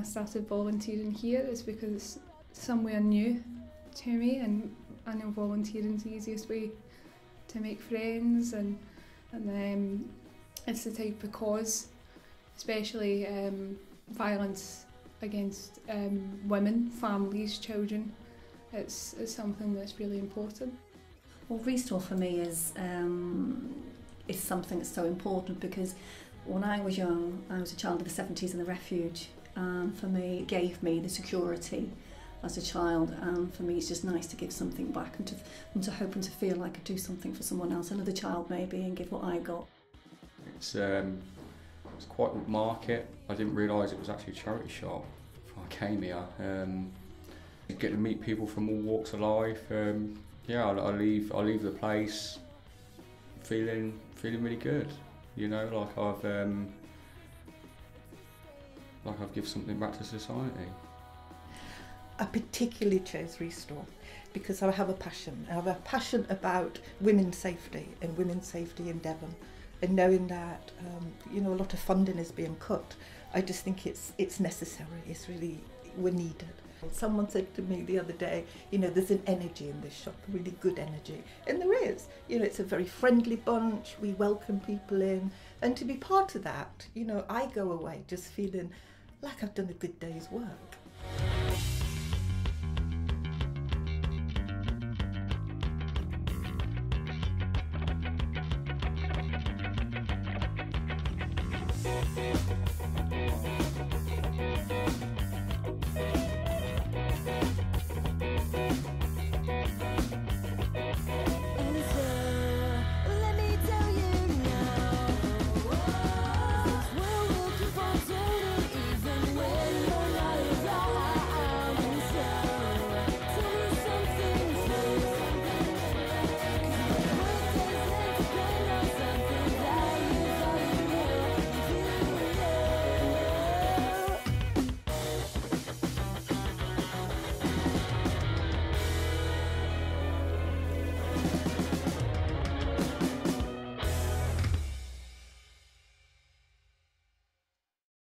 I started volunteering here is because it's somewhere new to me, and I know volunteering is the easiest way to make friends, and it's the type of cause, especially violence against women, families, children. It's something that's really important. Well, Restore for me is something that's so important, because when I was young, I was a child of the 70s in the refuge, and for me it gave me the security as a child, and for me it's just nice to give something back and to hope and to feel like I could do something for someone else, another child maybe, and give what I got. It's quite a market. I didn't realise it was actually a charity shop before I came here. You get to meet people from all walks of life. Yeah, I leave the place feeling really good. You know, like I've given something back to society. I particularly chose Restore because I have a passion. I have a passion about women's safety and women's safety in Devon, and knowing that you know, a lot of funding is being cut. I just think it's necessary. It's really, we're needed. Someone said to me the other day, you know, there's an energy in this shop, really good energy, and there is. You know, it's a very friendly bunch, we welcome people in, and to be part of that, you know, I go away just feeling like I've done a good day's work.